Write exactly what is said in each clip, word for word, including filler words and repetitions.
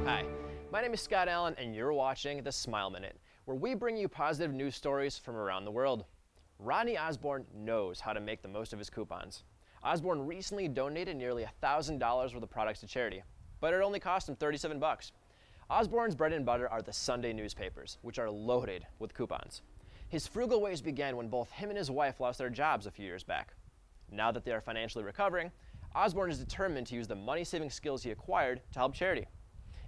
Hi, my name is Scott Allen, and you're watching The Smile Minute, where we bring you positive news stories from around the world. Rodney Osborne knows how to make the most of his coupons. Osborne recently donated nearly one thousand dollars worth of products to charity, but it only cost him thirty-seven bucks. Osborne's bread and butter are the Sunday newspapers, which are loaded with coupons. His frugal ways began when both him and his wife lost their jobs a few years back. Now that they are financially recovering, Osborne is determined to use the money-saving skills he acquired to help charity.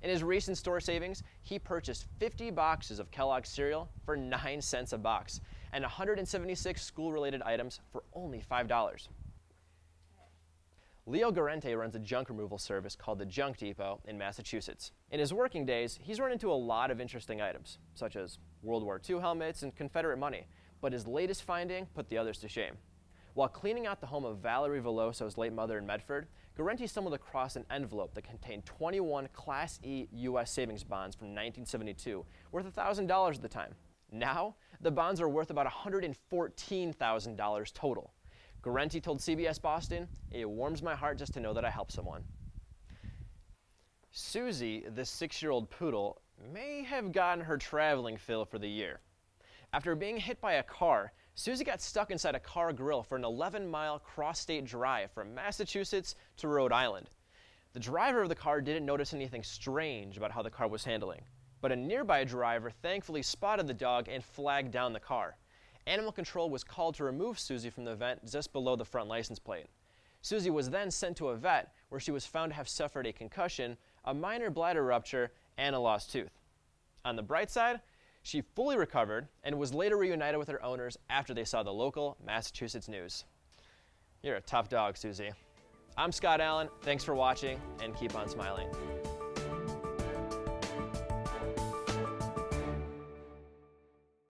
In his recent store savings, he purchased fifty boxes of Kellogg's cereal for nine cents a box and one hundred seventy-six school-related items for only five dollars. Leo Guarente runs a junk removal service called the Junk Depot in Massachusetts. In his working days, he's run into a lot of interesting items, such as World War Two helmets and Confederate money, but his latest finding put the others to shame. While cleaning out the home of Valerie Veloso's late mother in Medford, Guarente stumbled across an envelope that contained twenty-one Class E U S savings bonds from nineteen seventy-two, worth one thousand dollars at the time. Now, the bonds are worth about one hundred fourteen thousand dollars total. Guarente told C B S Boston, "It warms my heart just to know that I helped someone." Susie, the six-year-old poodle, may have gotten her traveling fill for the year. After being hit by a car, Susie got stuck inside a car grill for an eleven mile cross-state drive from Massachusetts to Rhode Island. The driver of the car didn't notice anything strange about how the car was handling, but a nearby driver thankfully spotted the dog and flagged down the car. Animal control was called to remove Susie from the vent just below the front license plate. Susie was then sent to a vet, where she was found to have suffered a concussion, a minor bladder rupture, and a lost tooth. On the bright side, she fully recovered and was later reunited with her owners after they saw the local Massachusetts news. You're a tough dog, Susie. I'm Scott Allen. Thanks for watching, and keep on smiling.